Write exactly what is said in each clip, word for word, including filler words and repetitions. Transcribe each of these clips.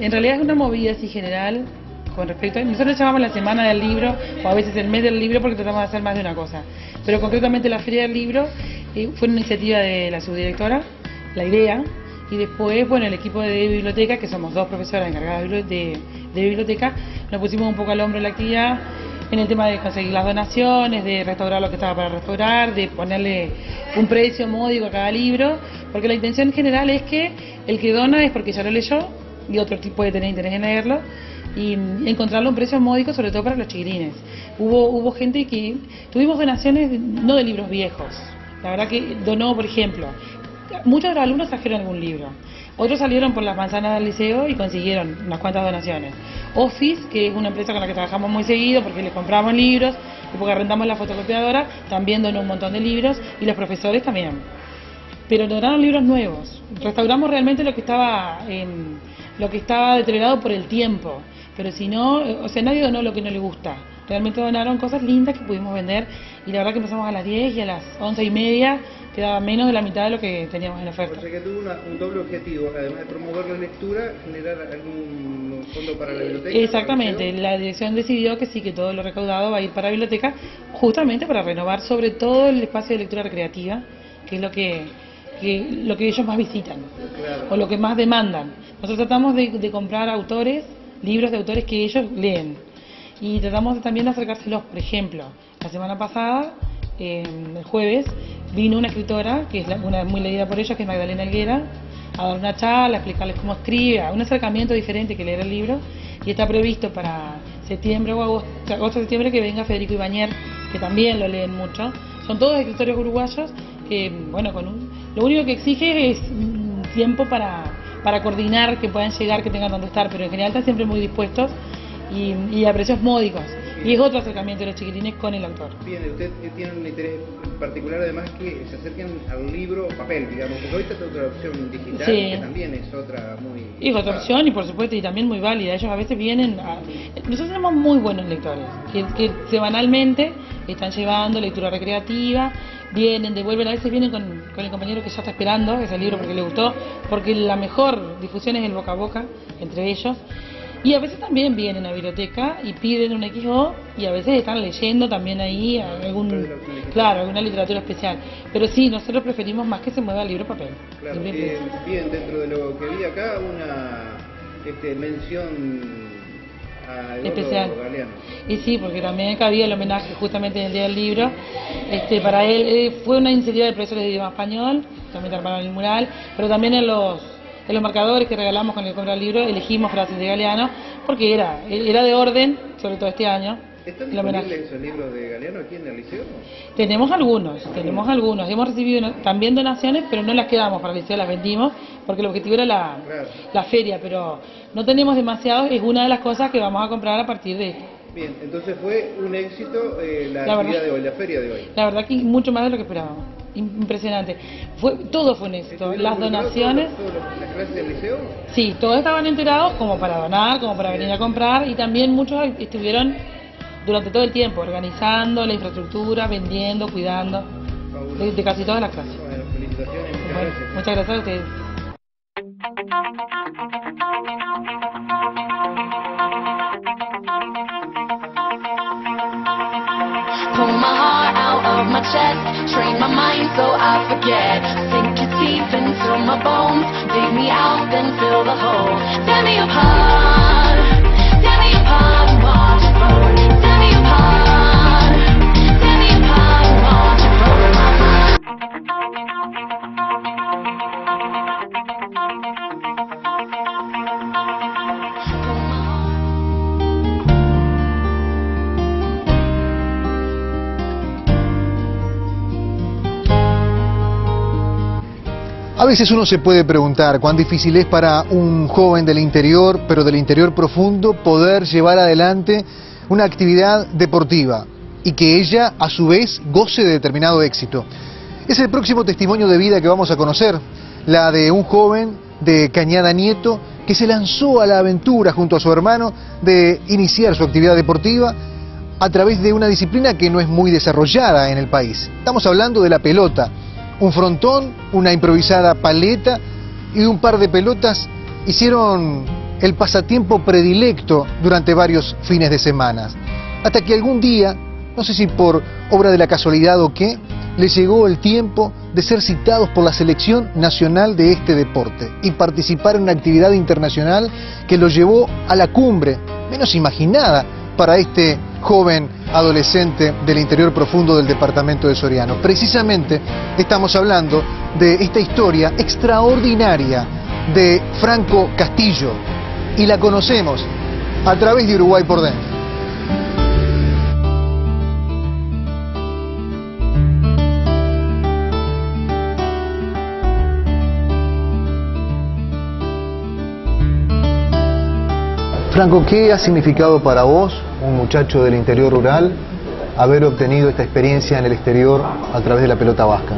en realidad es una movida así general con respecto a... Nosotros llamamos la semana del libro, o a veces el mes del libro, porque tratamos de hacer más de una cosa. Pero concretamente la Feria del Libro eh, fue una iniciativa de la subdirectora, la idea, y después, bueno, el equipo de biblioteca, que somos dos profesoras encargadas de, de biblioteca, nos pusimos un poco al hombro en la actividad, en el tema de conseguir las donaciones, de restaurar lo que estaba para restaurar, de ponerle un precio módico a cada libro, porque la intención general es que el que dona es porque ya lo leyó y otro puede tener interés en leerlo, y encontrarle un precio módico, sobre todo para los chiquilines. Hubo, hubo gente que... Tuvimos donaciones, no de libros viejos, la verdad que donó, por ejemplo... Muchos de los alumnos trajeron algún libro, otros salieron por las manzanas del liceo y consiguieron unas cuantas donaciones. Office, que es una empresa con la que trabajamos muy seguido porque les compramos libros y porque arrendamos la fotocopiadora, también donó un montón de libros, y los profesores también. Pero donaron libros nuevos, restauramos realmente lo que estaba, eh, lo que estaba deteriorado por el tiempo, pero si no, o sea, nadie donó lo que no le gusta. Realmente donaron cosas lindas que pudimos vender, y la verdad que empezamos a las diez y a las once y media quedaba menos de la mitad de lo que teníamos en oferta. O sea que tuvo una, un doble objetivo, además de promover la lectura, generar algún fondo para la biblioteca. Exactamente, la, la dirección decidió que sí, que todo lo recaudado va a ir para la biblioteca, justamente para renovar sobre todo el espacio de lectura recreativa, que es lo que, que, lo que ellos más visitan, claro, o lo que más demandan. Nosotros tratamos de, de comprar autores, libros de autores que ellos leen. Y tratamos también de acercárselos. Por ejemplo, la semana pasada, eh, el jueves, vino una escritora, que es la, una muy leída por ellos, que es Magdalena Aguilera, a dar una charla, a explicarles cómo escribe, a un acercamiento diferente que leer el libro. Y está previsto para septiembre o agosto, agosto septiembre, que venga Federico Ibáñez, que también lo leen mucho. Son todos escritores uruguayos que, bueno, con un, lo único que exige es mm, tiempo para, para coordinar, que puedan llegar, que tengan donde estar, pero en general están siempre muy dispuestos. Y, y a precios módicos. Y es otro acercamiento de los chiquitines con el autor. Bien, usted tiene un interés particular, además, que se acerquen al libro o papel, digamos, porque ahorita es otra opción digital, sí, que también es otra muy... Es otra opción, y por supuesto, y también muy válida. Ellos a veces vienen... A... Nosotros tenemos muy buenos lectores, que, que semanalmente están llevando lectura recreativa, vienen, devuelven, a veces vienen con, con el compañero que ya está esperando ese libro porque le gustó, porque la mejor difusión es el boca a boca entre ellos. Y a veces también vienen a la biblioteca y piden un equis o, y a veces están leyendo también ahí algún, claro, alguna literatura especial. Pero sí, nosotros preferimos más que se mueva el libro papel. Claro, bien, bien, bien, dentro de lo que vi acá, una este, mención a especial. Y sí, porque también cabía el homenaje justamente en el Día del Libro. Este, para él eh, fue una iniciativa de profesores de idioma español, también armaron el mural, pero también en los... En los marcadores que regalamos con el compra del libro elegimos frases de Galeano, porque era era de orden, sobre todo este año. ¿Están disponibles esos libros de Galeano aquí en el liceo? Tenemos algunos, tenemos algunos. Hemos recibido también donaciones, pero no las quedamos para el liceo, las vendimos, porque el objetivo era la, claro, la feria, pero no tenemos demasiados, es una de las cosas que vamos a comprar a partir de esto. Bien, entonces fue un éxito eh, la, la actividad verdad, de hoy, la feria de hoy. La verdad que mucho más de lo que esperábamos. Impresionante. Fue, todo fue en esto. Las donaciones... ¿Las clases del liceo? Sí, todos estaban enterados como para donar, como para venir a comprar, y también muchos estuvieron durante todo el tiempo organizando la infraestructura, vendiendo, cuidando, de, de casi todas las clases. Bueno, felicitaciones. Muchas gracias. Muchas gracias a ustedes. My chest, train my mind so I forget. Sink your teeth into my bones, dig me out, then fill the hole. Tear me apart, tear me apart, watch it burn. Tear me apart, tear me apart, watch it burn. A veces uno se puede preguntar cuán difícil es para un joven del interior, pero del interior profundo, poder llevar adelante una actividad deportiva y que ella, a su vez, goce de determinado éxito. Es el próximo testimonio de vida que vamos a conocer, la de un joven de Cañada Nieto que se lanzó a la aventura junto a su hermano de iniciar su actividad deportiva a través de una disciplina que no es muy desarrollada en el país. Estamos hablando de la pelota. Un frontón, una improvisada paleta y un par de pelotas hicieron el pasatiempo predilecto durante varios fines de semana. Hasta que algún día, no sé si por obra de la casualidad o qué, les llegó el tiempo de ser citados por la selección nacional de este deporte y participar en una actividad internacional que los llevó a la cumbre, menos imaginada para este joven adolescente del interior profundo del departamento de Soriano. Precisamente estamos hablando de esta historia extraordinaria de Franco Castillo y la conocemos a través de Uruguay por dentro. Franco, ¿qué ha significado para vos, un muchacho del interior rural, haber obtenido esta experiencia en el exterior a través de la pelota vasca?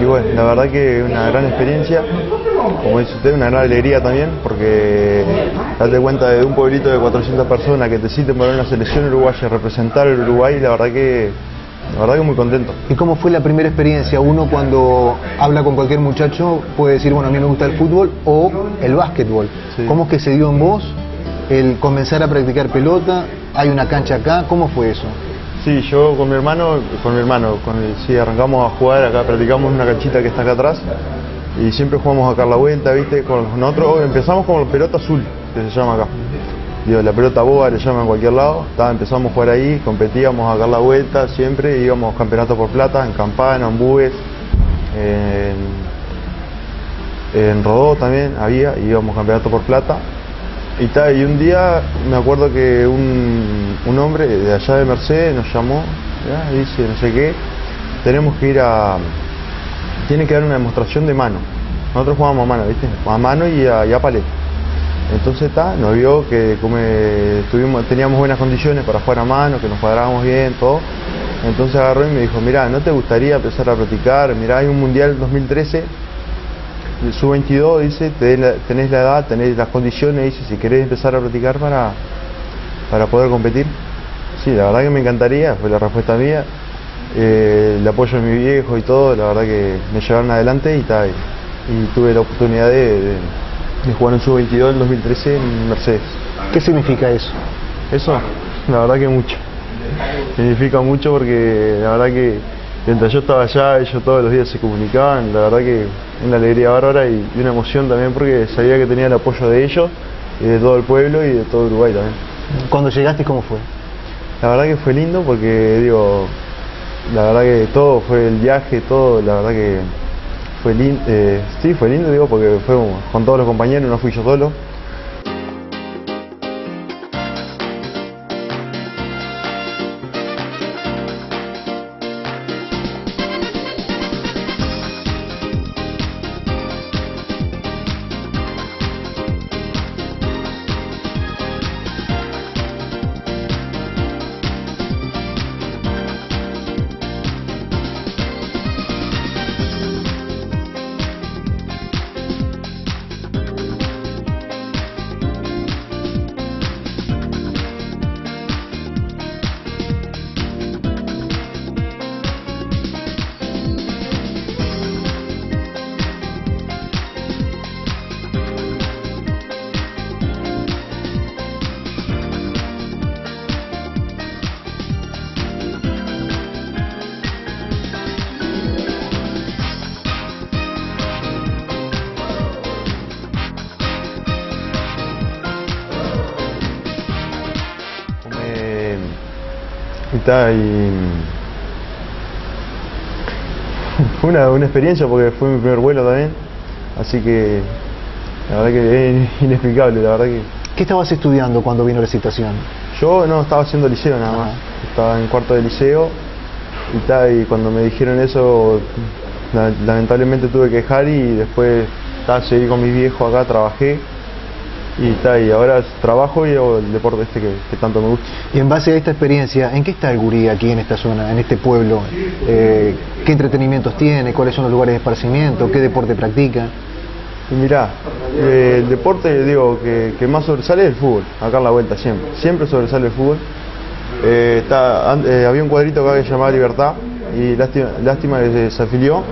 Y bueno, la verdad que una gran experiencia, como dice usted, una gran alegría también, porque darte cuenta de un pueblito de cuatrocientas personas que te citen para una selección uruguaya, representar al Uruguay, la verdad que... La verdad que muy contento. ¿Y cómo fue la primera experiencia? Uno cuando habla con cualquier muchacho puede decir, bueno, a mí me gusta el fútbol o el básquetbol. Sí. ¿Cómo es que se dio en vos el comenzar a practicar pelota? ¿Hay una cancha acá? ¿Cómo fue eso? Sí, yo con mi hermano, con mi hermano, con el, sí, arrancamos a jugar acá, practicamos una canchita que está acá atrás y siempre jugamos acá a la vuelta, ¿viste? Con nosotros empezamos con la pelota azul, que se llama acá. Digo, la pelota boba le llaman en cualquier lado. Tá, empezamos a jugar ahí, competíamos a dar la vuelta siempre, íbamos campeonatos por plata, en Campana, en Búes, en, en Rodó también había, íbamos campeonatos por plata. Y, tá, y un día me acuerdo que un, un hombre de allá de Mercedes nos llamó, ¿ya? Dice, no sé qué, tenemos que ir a... tiene que dar una demostración de mano. Nosotros jugábamos a mano, ¿viste? A mano y a, y a paleta. Entonces tá, nos vio que como tuvimos, teníamos buenas condiciones para jugar a mano, que nos cuadrábamos bien, todo. Entonces agarró y me dijo, mirá, ¿no te gustaría empezar a practicar? Mirá, hay un mundial dos mil trece, sub veintidós, dice, tenés la edad, tenés las condiciones, dice, si querés empezar a practicar para, para poder competir. Sí, la verdad que me encantaría, fue la respuesta mía. Eh, el apoyo de mi viejo y todo, la verdad que me llevaron adelante y, tá, y, y tuve la oportunidad de... de de jugar en sub veintidós en dos mil trece en Mercedes. ¿Qué significa eso? Eso, la verdad que mucho. Significa mucho porque la verdad que mientras yo estaba allá, ellos todos los días se comunicaban, la verdad que una alegría bárbara y una emoción también porque sabía que tenía el apoyo de ellos y de todo el pueblo y de todo Uruguay también. ¿Cuando llegaste cómo fue? La verdad que fue lindo porque, digo, la verdad que todo fue el viaje, todo, la verdad que... Fue lindo, eh, sí, fue lindo, digo, porque fue con todos los compañeros, no fui yo solo. Y fue una, una experiencia porque fue mi primer vuelo también, así que la verdad que es inexplicable, la verdad que... ¿Qué estabas estudiando cuando vino la citación? Yo no, estaba haciendo liceo nada más, estaba en cuarto de liceo y, tá, y cuando me dijeron eso la, lamentablemente tuve que dejar y después tá, seguí con mis viejos acá, trabajé. Y está, y ahora trabajo y hago el deporte este que, que tanto me gusta. Y en base a esta experiencia, ¿en qué está el gurí aquí en esta zona, en este pueblo? Eh, ¿Qué entretenimientos tiene? ¿Cuáles son los lugares de esparcimiento? ¿Qué deporte practica? Y mirá, eh, el deporte digo que, que más sobresale es el fútbol, acá en la vuelta siempre. Siempre sobresale el fútbol. Eh, está, eh, había un cuadrito acá que se llamaba Libertad y lástima, lástima que se desafilió.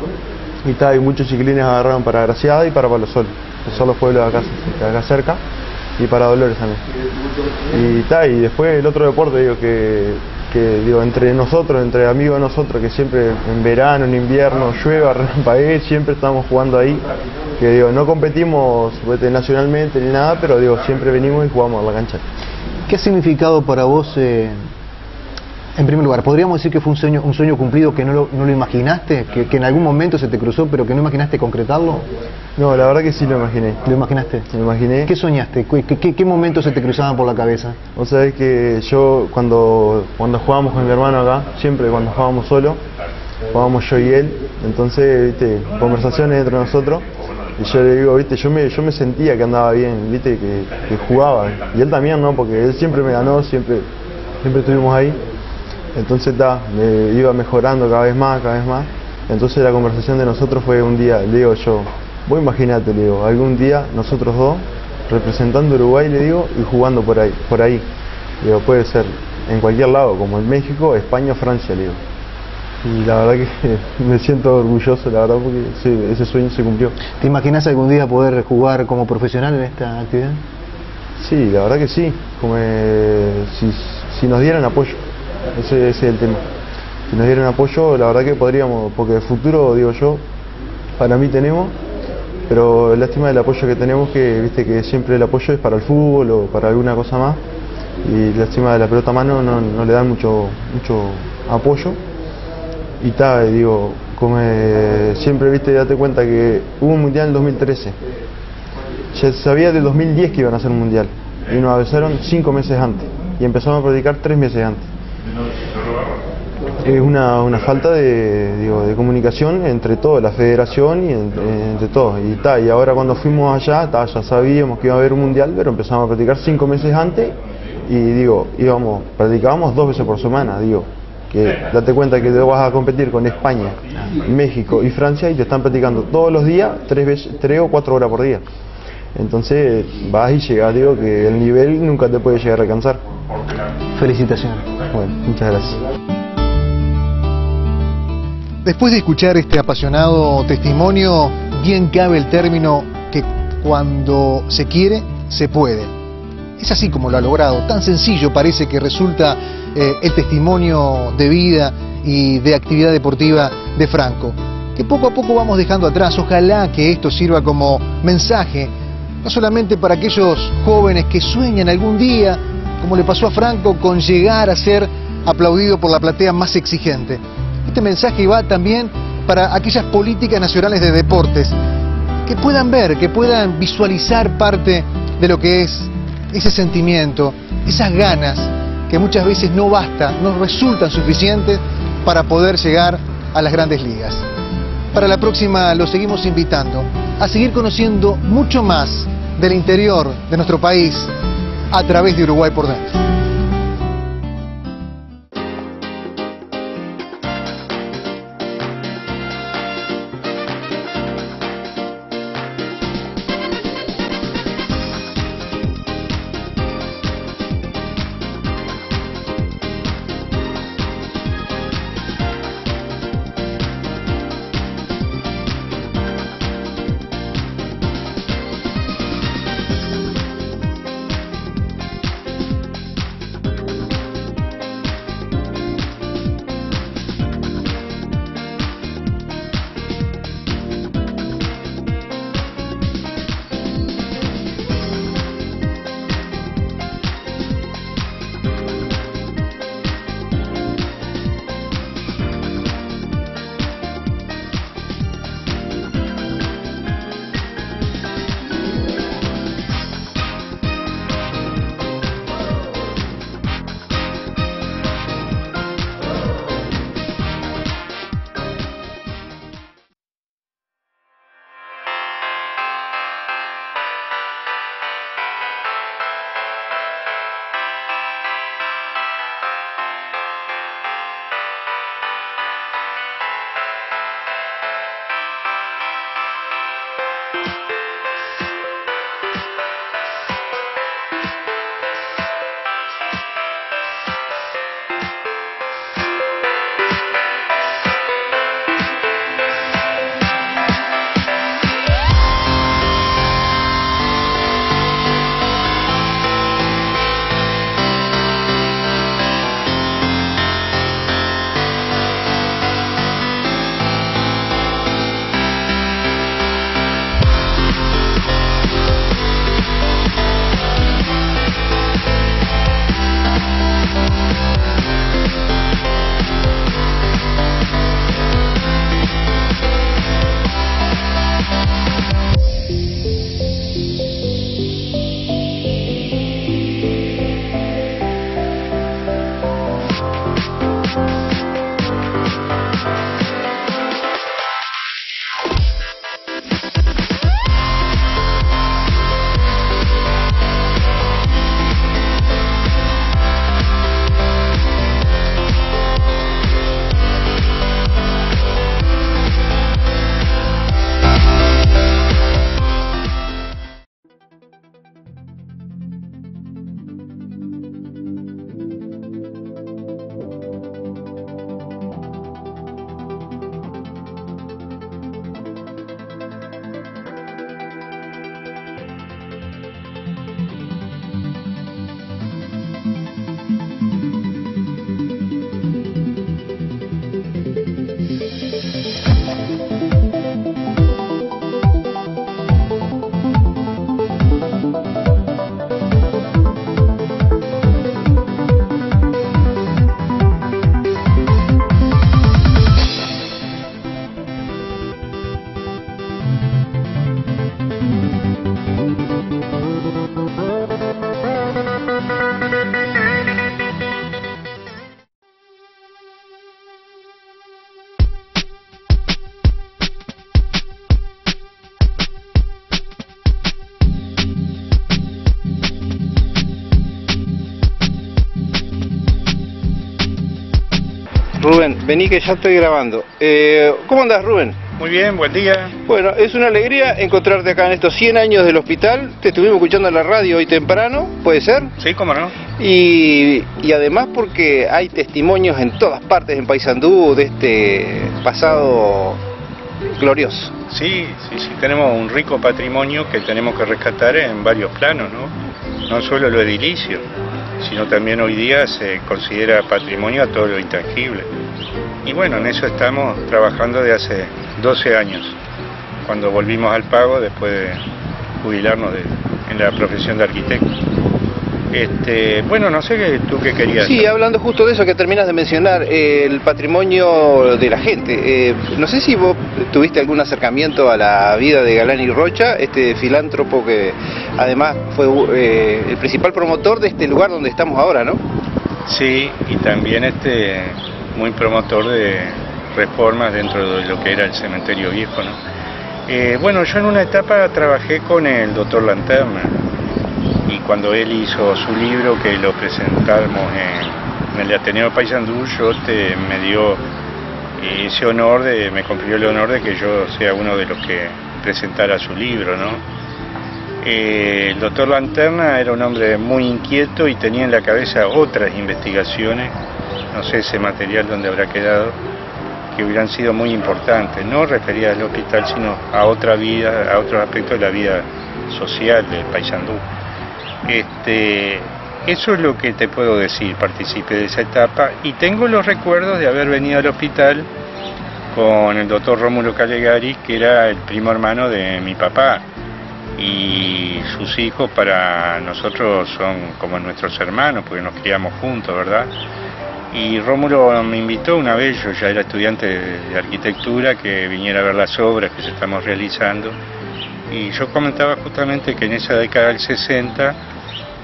Y está, y muchos ciclines agarraron para Graciada y para Palo Sol. Son los pueblos de acá, de acá cerca y para Dolores también. Y ta, y después el otro deporte, digo, que, que digo, entre nosotros, entre amigos de nosotros, que siempre en verano, en invierno, llueva, relampaguee, siempre estamos jugando ahí. Que digo, no competimos nacionalmente ni nada, pero digo, siempre venimos y jugamos a la cancha. ¿Qué ha significado para vos, eh, en primer lugar, podríamos decir que fue un sueño, un sueño cumplido que no lo, no lo imaginaste, que, que en algún momento se te cruzó, pero que no imaginaste concretarlo? No, la verdad que sí lo imaginé. ¿Lo imaginaste? Lo imaginé. ¿Qué soñaste? ¿Qué, qué, qué momentos se te cruzaban por la cabeza? Vos sabés que yo, cuando, cuando jugábamos con mi hermano acá, siempre cuando jugábamos solo, jugábamos yo y él, entonces, viste, conversaciones entre nosotros, y yo le digo, viste, yo me, yo me sentía que andaba bien, viste, que, que jugaba, y él también, ¿no? Porque él siempre me ganó, siempre, siempre estuvimos ahí. Entonces ta, me iba mejorando cada vez más, cada vez más. Entonces la conversación de nosotros fue un día, le digo yo, vos imaginate, le digo, algún día nosotros dos, representando Uruguay, le digo, y jugando por ahí, por ahí. Le digo, puede ser en cualquier lado, como en México, España o Francia, le digo. Y la verdad que me siento orgulloso, la verdad, porque sí, ese sueño se cumplió. ¿Te imaginas algún día poder jugar como profesional en esta actividad? Sí, la verdad que sí, como eh, si, si nos dieran apoyo. Ese, ese es el tema. Si nos dieran apoyo, la verdad que podríamos, porque el futuro, digo yo, para mí tenemos, pero lástima del apoyo que tenemos, que viste que siempre el apoyo es para el fútbol o para alguna cosa más, y lástima de la pelota a mano no, no le dan mucho, mucho apoyo. Y está, digo, como eh, siempre, viste, date cuenta que hubo un mundial en dos mil trece, ya sabía del dos mil diez que iban a hacer un mundial, y nos avisaron cinco meses antes, y empezamos a practicar tres meses antes. Es una, una falta de, digo, de comunicación entre todos, la federación y entre, entre todos. Y, ta, y ahora cuando fuimos allá, ta, ya sabíamos que iba a haber un mundial, pero empezamos a practicar cinco meses antes y digo, íbamos, practicábamos dos veces por semana, digo. Que date cuenta que te vas a competir con España, México y Francia y te están practicando todos los días, tres veces, tres o cuatro horas por día. Entonces vas y llegas, digo, que el nivel nunca te puede llegar a alcanzar. Felicitaciones. Bueno, muchas gracias. Después de escuchar este apasionado testimonio, bien cabe el término que cuando se quiere, se puede. Es así como lo ha logrado. Tan sencillo parece que resulta eh, el testimonio de vida y de actividad deportiva de Franco, que poco a poco vamos dejando atrás. Ojalá que esto sirva como mensaje, no solamente para aquellos jóvenes que sueñan algún día, como le pasó a Franco, con llegar a ser aplaudido por la platea más exigente. Este mensaje va también para aquellas políticas nacionales de deportes, que puedan ver, que puedan visualizar parte de lo que es ese sentimiento, esas ganas, que muchas veces no basta, no resultan suficientes para poder llegar a las grandes ligas. Para la próxima los seguimos invitando a seguir conociendo mucho más del interior de nuestro país, a través de Uruguay por Dentro. Rubén, vení que ya estoy grabando. Eh, ¿Cómo andás, Rubén? Muy bien, buen día. Bueno, es una alegría encontrarte acá en estos cien años del hospital. Te estuvimos escuchando en la radio hoy temprano, ¿puede ser? Sí, cómo no. Y, y además porque hay testimonios en todas partes en Paysandú de este pasado glorioso. Sí, sí, sí, tenemos un rico patrimonio que tenemos que rescatar en varios planos, ¿no? No solo lo edilicio, sino también hoy día se considera patrimonio a todo lo intangible. Y bueno, en eso estamos trabajando de hace doce años, cuando volvimos al pago después de jubilarnos de, en la profesión de arquitecto. Este, bueno, no sé tú qué querías. Sí, hablando justo de eso que terminas de mencionar, eh, el patrimonio de la gente. Eh, no sé si vos tuviste algún acercamiento a la vida de Galán y Rocha, este filántropo que además fue eh, el principal promotor de este lugar donde estamos ahora, ¿no? Sí, y también este muy promotor de reformas dentro de lo que era el cementerio viejo, ¿no? Eh, bueno, yo en una etapa trabajé con el doctor Lanterna, y cuando él hizo su libro, que lo presentamos en, en el Ateneo de Paysandú, yo te, me dio ese honor, de, me confirió el honor de que yo sea uno de los que presentara su libro, ¿no? Eh, el doctor Lanterna era un hombre muy inquieto y tenía en la cabeza otras investigaciones, no sé ese material donde habrá quedado, que hubieran sido muy importantes, no referidas al hospital, sino a otra vida, a otros aspectos de la vida social de Paysandú. Este, eso es lo que te puedo decir, participé de esa etapa y tengo los recuerdos de haber venido al hospital con el doctor Rómulo Calegaris, que era el primo hermano de mi papá, y sus hijos para nosotros son como nuestros hermanos, porque nos criamos juntos, ¿verdad? Y Rómulo me invitó una vez, yo ya era estudiante de arquitectura, que viniera a ver las obras que se estamos realizando. Y yo comentaba justamente que en esa década del sesenta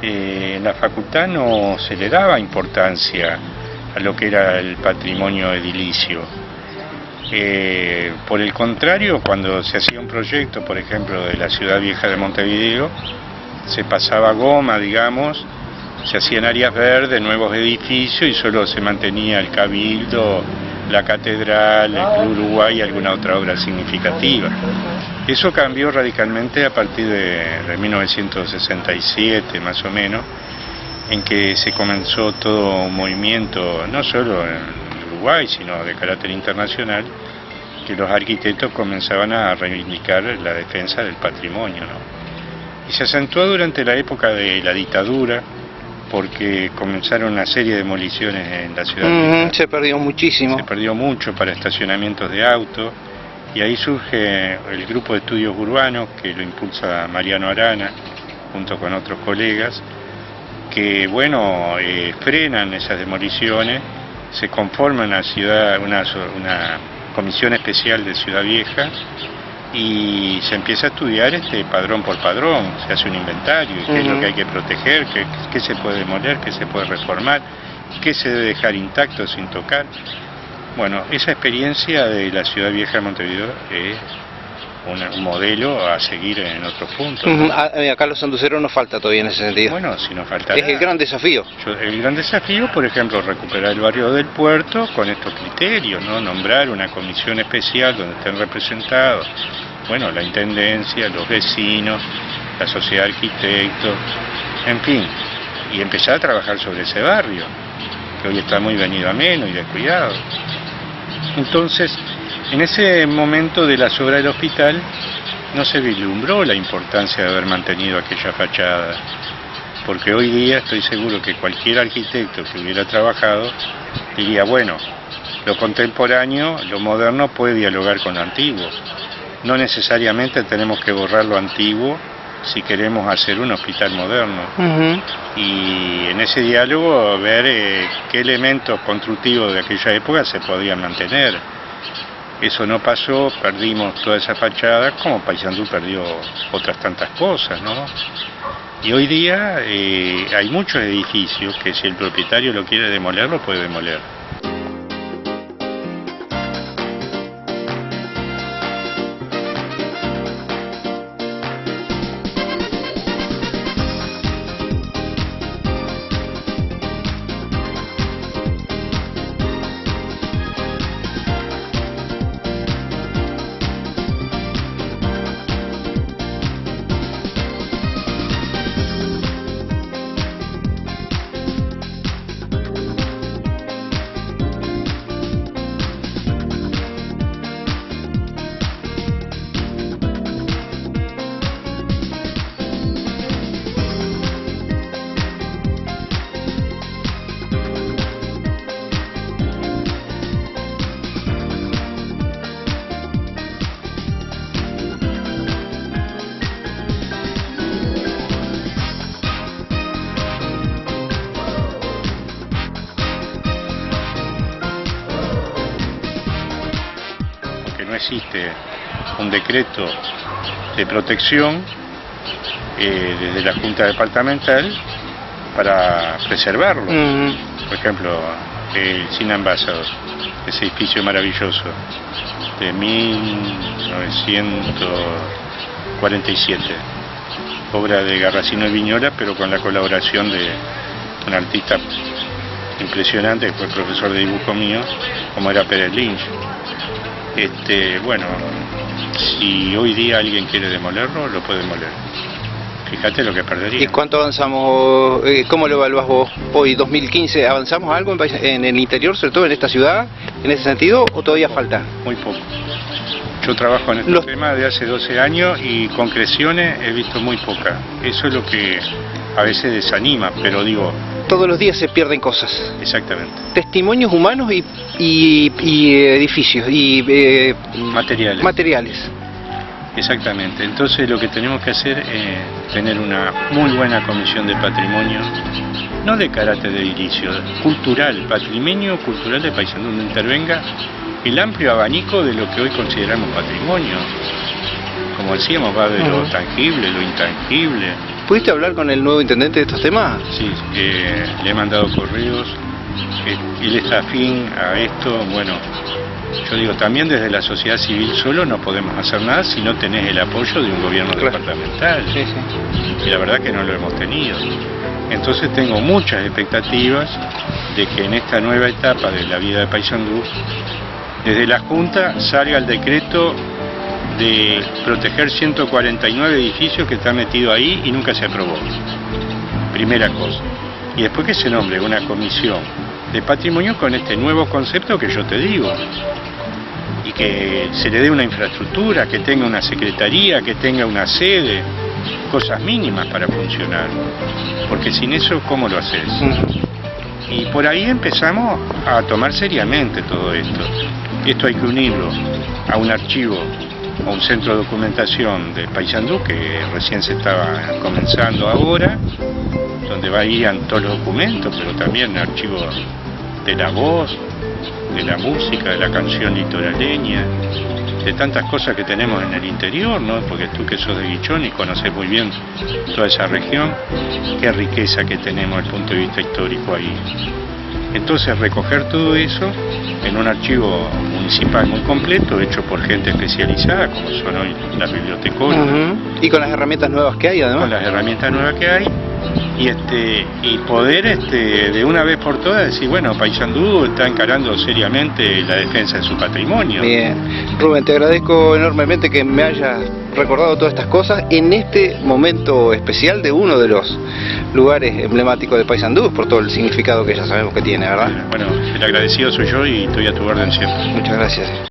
eh, en la facultad no se le daba importancia a lo que era el patrimonio edilicio. Eh, por el contrario, cuando se hacía un proyecto, por ejemplo, de la ciudad vieja de Montevideo, se pasaba goma, digamos, se hacían áreas verdes, nuevos edificios, y solo se mantenía el Cabildo, la Catedral, el Club Uruguay y alguna otra obra significativa. Eso cambió radicalmente a partir de, de mil novecientos sesenta y siete, más o menos, en que se comenzó todo un movimiento, no solo en Uruguay, sino de carácter internacional, que los arquitectos comenzaban a reivindicar la defensa del patrimonio, ¿no? Y se acentuó durante la época de la dictadura, porque comenzaron una serie de demoliciones en la ciudad. Mm, se perdió muchísimo. Se perdió mucho para estacionamientos de autos, y ahí surge el grupo de estudios urbanos que lo impulsa Mariano Arana, junto con otros colegas, que bueno, eh, frenan esas demoliciones, se conforma una, ciudad, una, una comisión especial de Ciudad Vieja, y se empieza a estudiar este padrón por padrón, se hace un inventario, qué uh-huh. es lo que hay que proteger, qué, qué se puede demoler, qué se puede reformar, qué se debe dejar intacto sin tocar. Bueno, esa experiencia de la Ciudad Vieja de Montevideo es un modelo a seguir en otros puntos, ¿no? Uh-huh. Acá los sanduceros nos falta todavía en ese sentido. Bueno, si nos falta. Es el gran desafío. Yo, el gran desafío, por ejemplo, recuperar el barrio del puerto con estos criterios, ¿no? Nombrar una comisión especial donde estén representados, bueno, la intendencia, los vecinos, la sociedad de arquitectos, en fin, y empezar a trabajar sobre ese barrio, que hoy está muy venido a menos y descuidado. Entonces, en ese momento de las obras del hospital no se vislumbró la importancia de haber mantenido aquella fachada, porque hoy día estoy seguro que cualquier arquitecto que hubiera trabajado diría, bueno, lo contemporáneo, lo moderno puede dialogar con lo antiguo, no necesariamente tenemos que borrar lo antiguo si queremos hacer un hospital moderno. Uh-huh. Y en ese diálogo ver eh, qué elementos constructivos de aquella época se podían mantener. Eso no pasó, perdimos toda esa fachada, como Paysandú perdió otras tantas cosas, ¿no? Y hoy día eh, hay muchos edificios que si el propietario lo quiere demoler, lo puede demoler. existe un decreto de protección eh, desde la Junta Departamental para preservarlo. Uh-huh. Por ejemplo, el Cine Ambassador, ese edificio maravilloso de mil novecientos cuarenta y siete, obra de Garracino y Viñola, pero con la colaboración de un artista impresionante que fue profesor de dibujo mío, como era Pérez Lynch. Este, bueno, si hoy día alguien quiere demolerlo, lo puede demoler. Fíjate lo que perdería. ¿Y cuánto avanzamos? ¿Cómo lo evaluás vos? Hoy, dos mil quince, ¿avanzamos algo en el interior, sobre todo en esta ciudad, en ese sentido, o todavía falta? Muy poco. Yo trabajo en este Los... tema de hace doce años y concreciones he visto muy poca. Eso es lo que a veces desanima, pero digo... Todos los días se pierden cosas. Exactamente. Testimonios humanos y, y, y edificios, y eh, materiales. materiales. Exactamente. Entonces lo que tenemos que hacer es tener una muy buena comisión de patrimonio, no de carácter de edilicio, cultural, patrimonio cultural de país, donde intervenga el amplio abanico de lo que hoy consideramos patrimonio. Como decíamos, va de lo tangible, lo intangible. ¿Pudiste hablar con el nuevo intendente de estos temas? Sí, eh, le he mandado correos, eh, él está afín a esto. Bueno, yo digo, también desde la sociedad civil solo no podemos hacer nada si no tenés el apoyo de un gobierno claro. departamental. Sí, sí. Y la verdad que no lo hemos tenido. Entonces tengo muchas expectativas de que en esta nueva etapa de la vida de Paysandú, desde la Junta salga el decreto de proteger ciento cuarenta y nueve edificios que están metidos ahí y nunca se aprobó. Primera cosa. Y después que se nombre una comisión de patrimonio con este nuevo concepto que yo te digo. Y que se le dé una infraestructura, que tenga una secretaría, que tenga una sede, cosas mínimas para funcionar. Porque sin eso, ¿cómo lo haces? Y por ahí empezamos a tomar seriamente todo esto. Esto hay que unirlo a un archivo, a un centro de documentación de Paysandú que recién se estaba comenzando ahora, donde va a ir todos los documentos, pero también archivos de la voz, de la música, de la canción litoraleña, de tantas cosas que tenemos en el interior, ¿no? Porque tú que sos de Guichón y conoces muy bien toda esa región, qué riqueza que tenemos desde el punto de vista histórico ahí. Entonces recoger todo eso en un archivo municipal muy completo, hecho por gente especializada, como son hoy las bibliotecólogas. Uh-huh. Y con las herramientas nuevas que hay, además. Con las herramientas nuevas que hay, y este y poder este de una vez por todas decir, bueno, Paysandú está encarando seriamente la defensa de su patrimonio. Bien. Rubén, te agradezco enormemente que me hayas recordado todas estas cosas en este momento especial de uno de los lugares emblemáticos de Paysandú, por todo el significado que ya sabemos que tiene, ¿verdad? Bueno, el agradecido soy yo y estoy a tu orden siempre. Muchas gracias.